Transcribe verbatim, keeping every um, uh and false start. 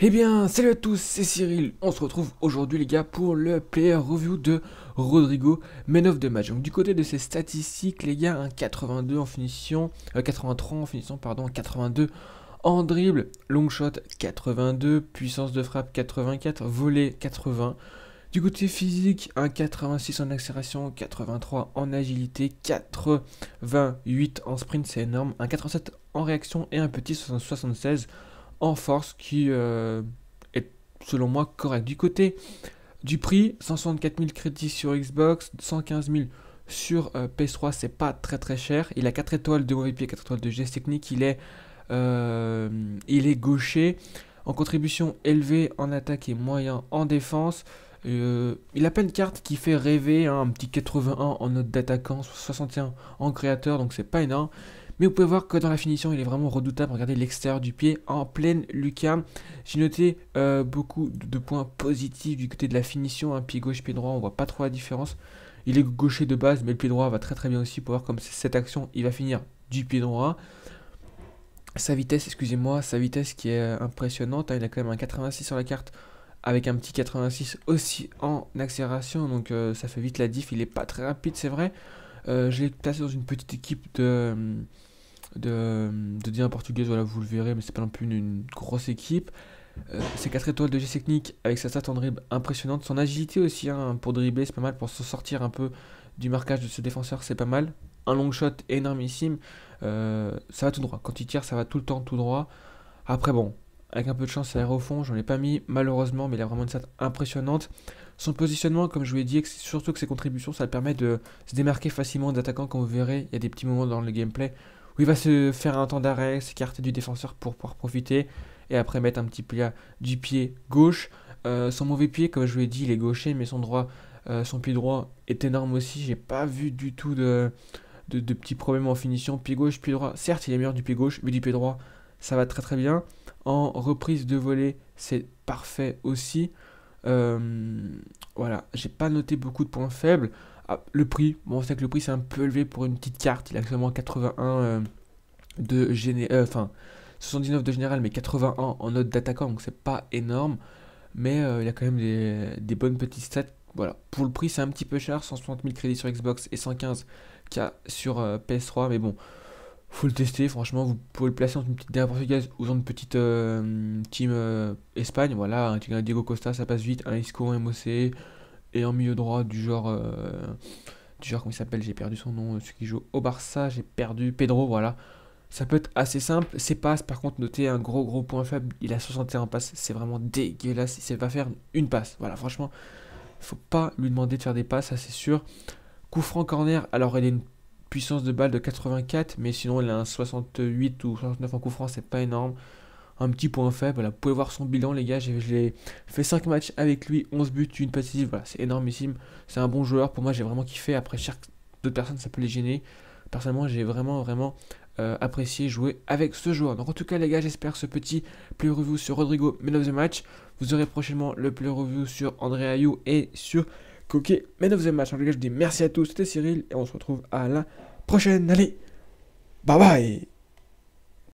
Eh bien, salut à tous, c'est Cyril. On se retrouve aujourd'hui les gars pour le player review de Rodrigo Man of the Match. Donc du côté de ses statistiques les gars, un quatre-vingt-deux en finition, euh, quatre-vingt-trois en finissant, pardon, quatre-vingt-deux en dribble, long shot quatre-vingt-deux, puissance de frappe quatre-vingt-quatre, volet quatre-vingts. Du côté physique, un quatre-vingt-six en accélération, quatre-vingt-trois en agilité, quatre-vingt-huit en sprint, c'est énorme, un quatre-vingt-sept en réaction et un petit soixante-seize en force qui euh, est selon moi correct. Du côté du prix, cent soixante-quatre mille crédits sur Xbox, cent quinze mille sur euh, P S trois, c'est pas très très cher. Il a quatre étoiles de M V P, quatre étoiles de geste technique, il est, euh, il est gaucher, en contribution élevée, en attaque et moyen en défense. Euh, il a plein de cartes qui fait rêver, hein, un petit quatre-vingt-un en note d'attaquant, soixante et un en créateur, donc c'est pas énorme. Mais vous pouvez voir que dans la finition, il est vraiment redoutable. Regardez l'extérieur du pied en pleine lucarne. J'ai noté euh, beaucoup de points positifs du côté de la finition. Hein, pied gauche, pied droit, on voit pas trop la différence. Il est gaucher de base, mais le pied droit va très très bien aussi. Pour voir comme cette action, il va finir du pied droit. Sa vitesse, excusez-moi, sa vitesse qui est impressionnante. Hein, il a quand même un quatre-vingt-six sur la carte avec un petit quatre-vingt-six aussi en accélération. Donc euh, ça fait vite la diff. Il est pas très rapide, c'est vrai. Euh, je l'ai placé dans une petite équipe de de, de D un portugaise, voilà, vous le verrez, mais c'est pas non plus une, une grosse équipe. Euh, ses quatre étoiles de geste technique avec sa stat en dribble impressionnante, son agilité aussi, hein, pour dribbler c'est pas mal, pour se sortir un peu du marquage de ses défenseurs c'est pas mal. Un long shot énormissime, euh, ça va tout droit, quand il tire ça va tout le temps tout droit. Après bon, avec un peu de chance ça ira au fond, j'en ai pas mis malheureusement, mais il a vraiment une stat impressionnante. Son positionnement, comme je vous l'ai dit, surtout que ses contributions, ça le permet de se démarquer facilement d'attaquant. Comme vous verrez, il y a des petits moments dans le gameplay où il va se faire un temps d'arrêt, s'écarter du défenseur pour pouvoir profiter et après mettre un petit plat du pied gauche. Euh, son mauvais pied, comme je vous l'ai dit, il est gaucher, mais son droit, euh, son pied droit est énorme aussi. J'ai pas vu du tout de, de, de petits problèmes en finition. Pied gauche, pied droit, certes il est meilleur du pied gauche, mais du pied droit ça va très très bien. En reprise de volée, c'est parfait aussi. Euh, voilà, j'ai pas noté beaucoup de points faibles. Ah, le prix, bon, on sait que le prix c'est un peu élevé pour une petite carte. Il a seulement quatre-vingt-un euh, de géné euh, enfin soixante-dix-neuf de général, mais quatre-vingt-un en note d'attaquant, donc c'est pas énorme. Mais euh, il a quand même des, des bonnes petites stats. Voilà, pour le prix c'est un petit peu cher, cent soixante mille crédits sur Xbox et cent quinze mille sur euh, P S trois. Mais bon, faut le tester, franchement, vous pouvez le placer dans une petite D un portugaise ou dans une petite euh, team euh, Espagne. Voilà, un Diego Costa, ça passe vite, un Isco en M O C et en milieu droit du genre, euh, du genre, comment il s'appelle, j'ai perdu son nom, celui qui joue au Barça, j'ai perdu, Pedro, voilà. Ça peut être assez simple. Ses passes, par contre, notez un gros gros point faible, il a soixante et un passes, c'est vraiment dégueulasse, il sait pas faire une passe. Voilà, franchement, faut pas lui demander de faire des passes, ça c'est sûr. Coup franc corner, alors il est une puissance de balle de quatre-vingt-quatre, mais sinon il a un soixante-huit ou soixante-neuf en coup franc, c'est pas énorme. Un petit point faible, voilà. Vous pouvez voir son bilan les gars, j'ai fait cinq matchs avec lui, onze buts, une passive, voilà, c'est énormissime. C'est un bon joueur, pour moi j'ai vraiment kiffé, après chaque d'autres personnes ça peut les gêner. Personnellement j'ai vraiment vraiment euh, apprécié jouer avec ce joueur. Donc en tout cas les gars, j'espère ce petit play review sur Rodrigo Man of the Match. Vous aurez prochainement le play review sur André Ayou et sur Coquet Man of the Match. En tout cas je vous dis merci à tous, c'était Cyril et on se retrouve à la prochaine, allez, bye bye.